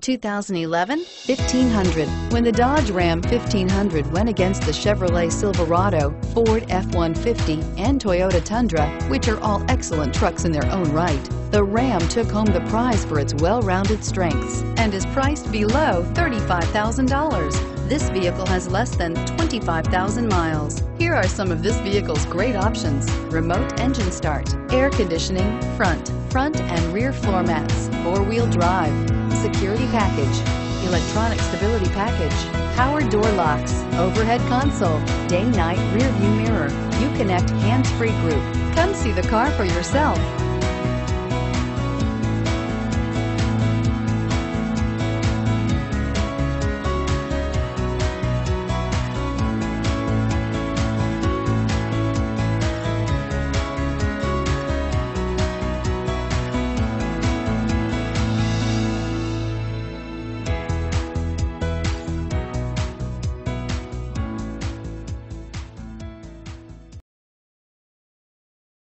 The 2011 1500. When the Dodge Ram 1500 went against the Chevrolet Silverado, Ford F-150, and Toyota Tundra, which are all excellent trucks in their own right, the Ram took home the prize for its well-rounded strengths and is priced below $35,000. This vehicle has less than 25,000 miles. Here are some of this vehicle's great options: remote engine start, air conditioning, front and rear floor mats, four-wheel drive, security package, electronic stability package, power door locks, overhead console, day-night rear view mirror, Uconnect hands-free group. Come see the car for yourself.